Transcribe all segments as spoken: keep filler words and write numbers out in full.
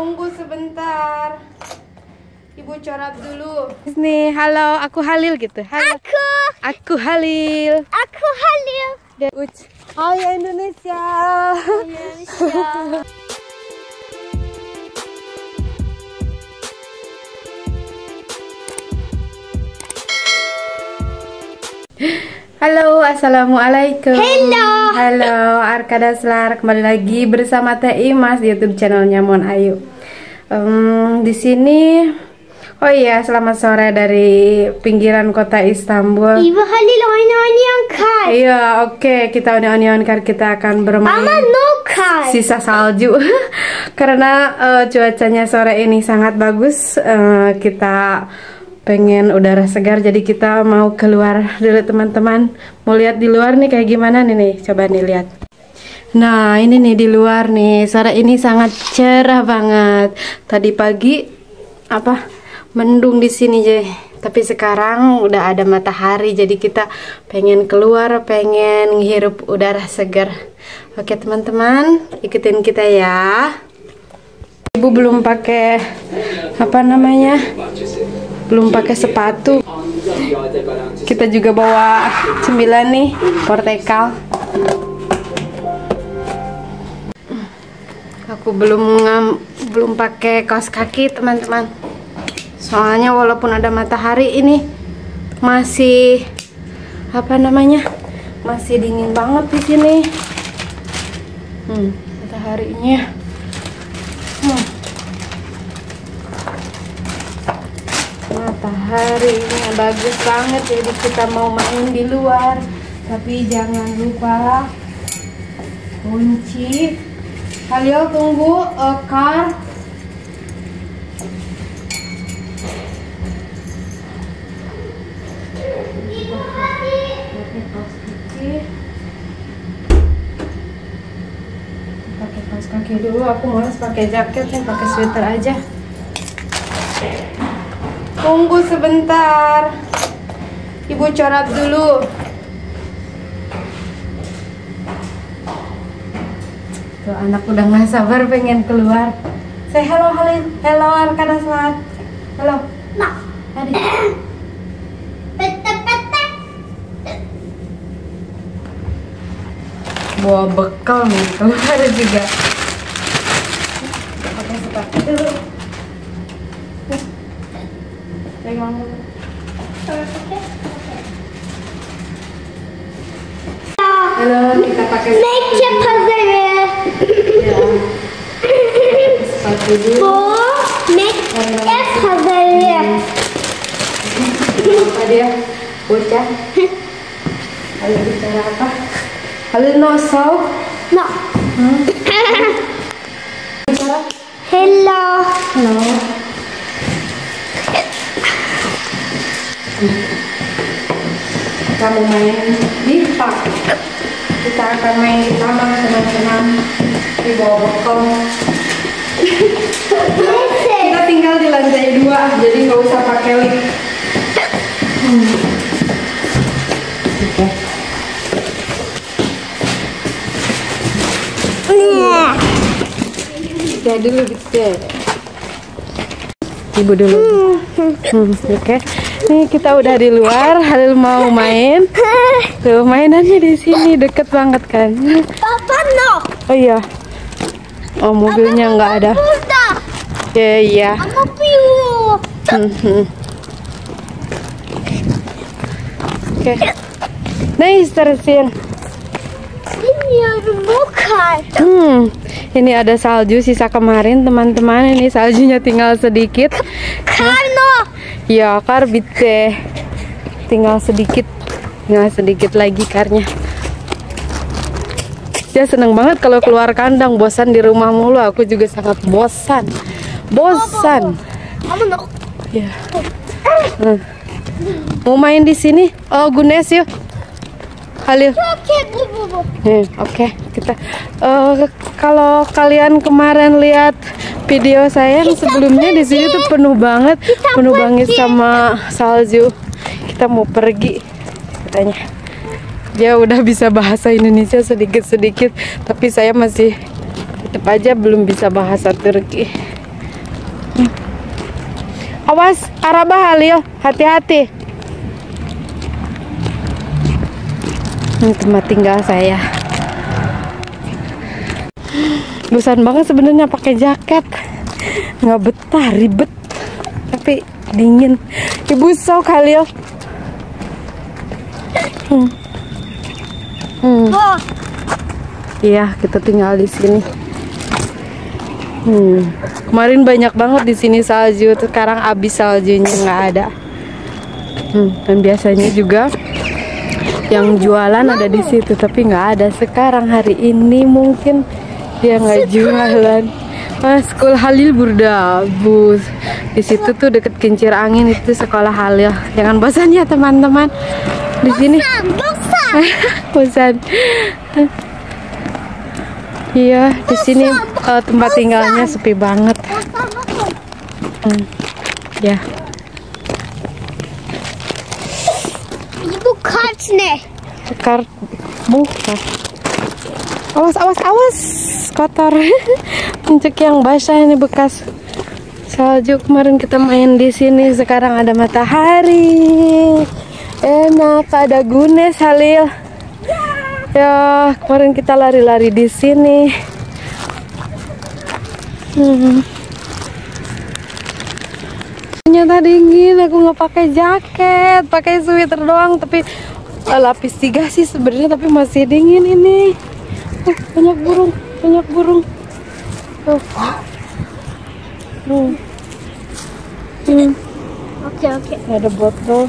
tunggu sebentar. Ibu corap dulu. Nih, halo, aku Halil gitu. Halo. Aku. Aku Halil. Aku Halil. Dan Uc. Oh ya Indonesia. Indonesia. Halo, assalamualaikum. Hello. Halo, arkadaslar, kembali lagi bersama Teh Imas di YouTube channelnya Mon Ayu. Um, di sini, oh iya, selamat sore dari pinggiran kota Istanbul. Ibu Halil onion card. Iya, oke, okay, kita onion card, kita akan bermain. Mama no card. Sisa salju. Karena uh, cuacanya sore ini sangat bagus, uh, kita pengen udara segar, jadi kita mau keluar dulu teman-teman. Mau lihat di luar nih kayak gimana nih nih, coba nih lihat. Nah ini nih di luar nih, sore ini sangat cerah banget. Tadi pagi apa mendung di sini je, tapi sekarang udah ada matahari, jadi kita pengen keluar, pengen menghirup udara segar. Oke teman-teman, ikutin kita ya. Ibu belum pakai apa namanya? Belum pakai sepatu. Kita juga bawa cemilan nih, portekal. Aku belum belum pakai kaos kaki teman-teman, soalnya walaupun ada matahari ini masih apa namanya, masih dingin banget di sini. Hmm, mataharinya. Hmm. Mataharinya bagus banget, jadi kita mau main di luar, tapi jangan lupa kunci. Halil tunggu ekar. Pakai kaos kaki. Pakai kaos kaki dulu. Aku malas pakai jaket nih, pakai sweater aja. Tunggu sebentar, ibu corap dulu. Tuh anak udah nggak sabar pengen keluar. Say hello Halil, hello arkada selat, hello. Nah, tadi. Bawa bekal nih keluar juga. Pakai sepatu dulu. Pegang dulu. Halo, kita pakai sepatu. Sepatu dulu. Apa dia? Bocah. Halo, bicara apa? Halo, no so? No. Hmm? Bicara? Hello. Hello. Kita mau main di park. Kita akan main di taman teman-teman, di bawah bokong. Kita tinggal di lantai dua, jadi nggak usah pakai lift. Hmm. Oke. Kita dulu kita. Ibu dulu. Hmm, oke. Nih kita udah di luar, Halil mau main. Tuh mainannya di sini, deket banget kan? Papa no. Oh iya. Oh mobilnya nggak ada. Ya iya. Aku piu. Oke. Nice terusin. Ini ada bukan. Hmm. Ini ada salju sisa kemarin teman-teman. Ini saljunya tinggal sedikit. Karno. Ya kar bite, tinggal sedikit, tinggal sedikit lagi karnya. Dia seneng banget kalau keluar kandang, bosan di rumah mulu. Aku juga sangat bosan, bosan. Ya. Hmm. Mau main di sini? Oh Gunes yuk, Halil. Hmm, oke, okay. Kita. Uh, kalau kalian kemarin lihat video saya yang sebelumnya di sini tuh penuh banget, kita penuh pergi. Banget sama salju. Kita mau pergi katanya. Dia udah bisa bahasa Indonesia sedikit-sedikit, tapi saya masih tetap aja belum bisa bahasa Turki. Awas, araba Halil, hati-hati. Ini tempat tinggal saya. Bosan banget sebenarnya pakai jaket. Nggak betah, ribet. Tapi dingin. Ibu sok Halil. Hmm. Hmm. Oh. Iya, kita tinggal di sini. Hmm. Kemarin banyak banget di sini salju, sekarang habis saljunya, nggak ada. Hmm. Dan biasanya juga yang jualan ada di situ, tapi nggak ada sekarang hari ini, mungkin dia nggak jualan. Nah, sekolah Halil Burdabus di situ tuh deket kincir angin, itu sekolah Halil. Jangan bosan ya teman-teman di sini. Bosan, bosan. Iya, di sini uh, tempat tinggalnya sepi banget. Hmm. Ya. Yeah. Nih. Kart buka. Awas, awas, awas. Kotor. Untuk yang basah ini bekas salju kemarin kita main di sini. Sekarang ada matahari. Enak, ada gunes Halil. Ya, kemarin kita lari-lari di sini. Hmm. Ternyata dingin, aku nggak pakai jaket, pakai sweater doang, tapi lapis tiga sih sebenarnya, tapi masih dingin ini. Uh, banyak burung, banyak burung. Tuh. Burung. Hmm. Oke, oke. Ada botol.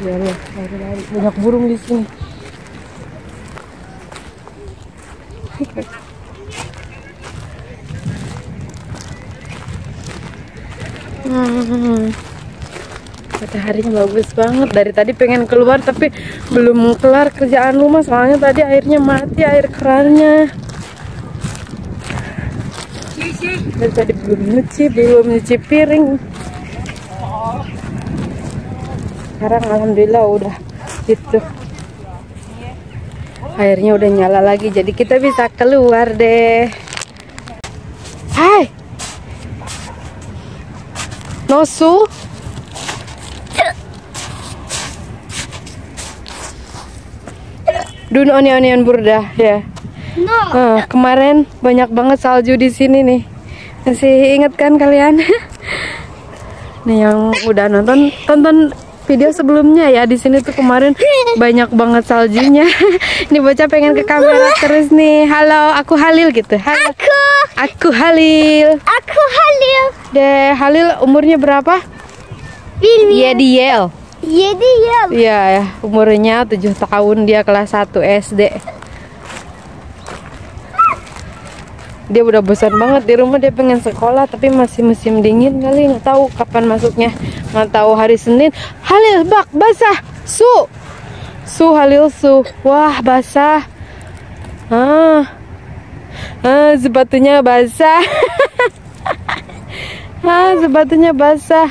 Biarlah, lari-lari. Banyak burung di sini. Hmm. Mataharinya bagus banget. Dari tadi pengen keluar tapi belum kelar kerjaan rumah, soalnya tadi airnya mati, air kerannya. Dari tadi belum nyuci, belum nyuci piring. Sekarang alhamdulillah udah gitu. Airnya udah nyala lagi, jadi kita bisa keluar deh. Hai. Nosu, dun onion onion burda ya. No. Uh, kemarin banyak banget salju di sini nih. Masih inget kan kalian? Nih yang udah nonton tonton video sebelumnya ya. Di sini tuh kemarin banyak banget saljunya. Ini bocah pengen ke kamera terus nih. Halo, aku Halil gitu. Halo. Aku. Aku Halil. Aku Halil. Deh, Halil umurnya berapa? Yedi yıl. Yedi yıl. Iya, ya, umurnya tujuh tahun, dia kelas satu S D. Dia udah bosan banget di rumah, dia pengen sekolah tapi masih musim dingin kali, nggak tahu kapan masuknya. Nggak tahu hari Senin. Halil bak basah. Su. Su Halil su. Wah, basah. Ah. Ah, sepatunya basah. Ah, sepatunya basah.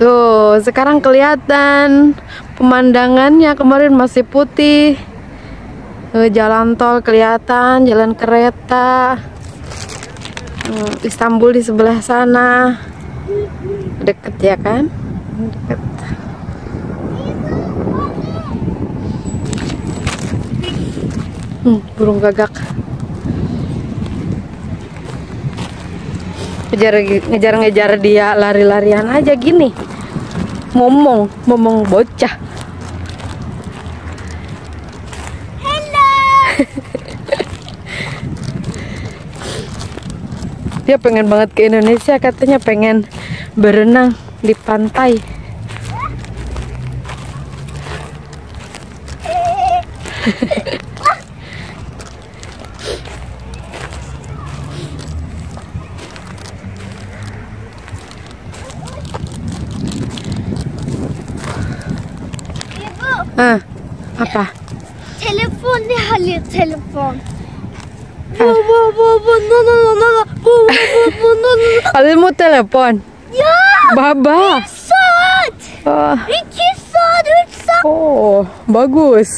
Tuh, sekarang kelihatan pemandangannya, kemarin masih putih. Tuh, jalan tol kelihatan, jalan kereta. Istanbul di sebelah sana. Deket ya kan? Deket. Hmm, burung gagak. Ngejar-ngejar dia, lari-larian aja gini. Ngomong, ngomong bocah. Hello. Dia pengen banget ke Indonesia, katanya pengen berenang di pantai. Ah, apa? Teleponnya Halil, telepon. Wow, wow, wow, no, no, no, no, no, wow, wow, no, no. Halil mau telepon. Ya. Baba. Saat. Iki saat, saat. Oh, bagus.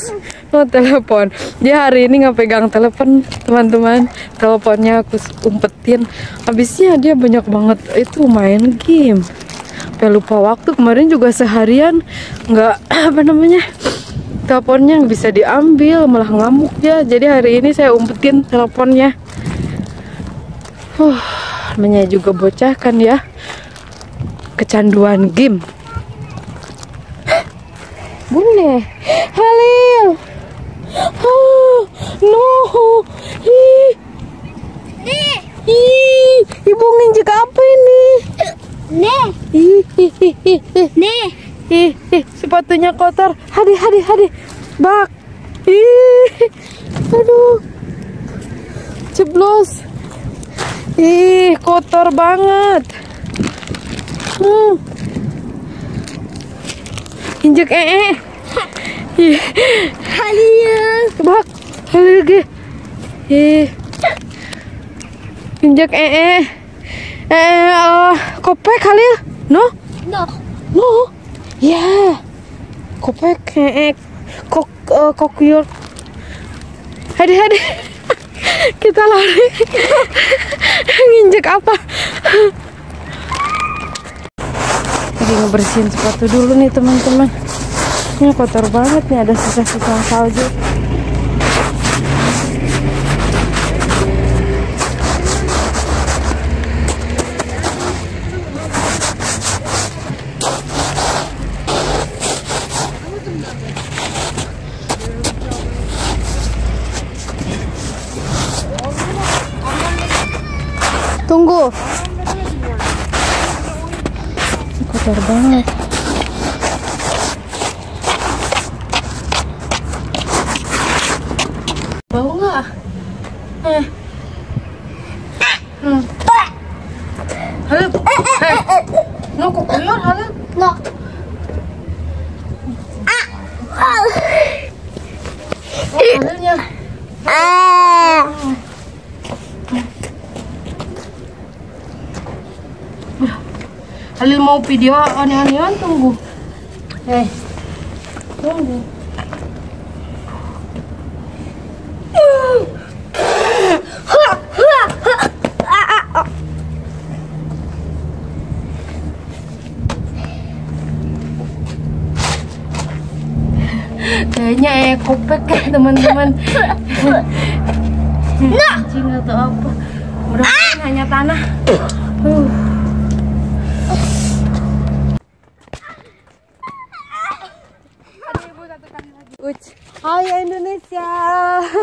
no telepon. Dia hari ini nggak pegang telepon, teman-teman. Teleponnya aku umpetin. Habisnya dia banyak banget itu main game. Sampai lupa waktu. Kemarin juga seharian nggak apa namanya, teleponnya nggak bisa diambil, malah ngamuk dia. Jadi hari ini saya umpetin teleponnya. Huh, namanya juga bocah kan ya, kecanduan game. Bune, Halil, oh, no, ih, ih, ih, ibu nginjek apa ini? Nih, ih, ih, ih, ih, ih, ih, ih, sepatunya kotor, hadi, hadi, hadi, bak, ih, aduh, jeblos, ih, kotor banget, hmm. Injek ee. Ih. Halil. Bak. Halil ge. Ih. Injek ee. Eh, uh, kopek Halil. No? No. No. Ya. Yeah. Kopek ee. Kok uh, kokuyur. Hadi hadi. Kita lari. Injek apa? Ngebersihin sepatu dulu nih teman-teman. Ini kotor banget nih, ada sisa-sisa salju. Tunggu. Kotor banget. Bau nggak? Eh. Hmm. Halo. Hei. No kokuyur halo. No. Ah. Hasilnya. Ah. Halil mau video aneh-anehan, tunggu. Eh, tunggu. Kayaknya eh kopek ya teman-teman. Nah, kucing atau apa? Mudah-mudahan hanya tanah. Uh. Hai Indonesia.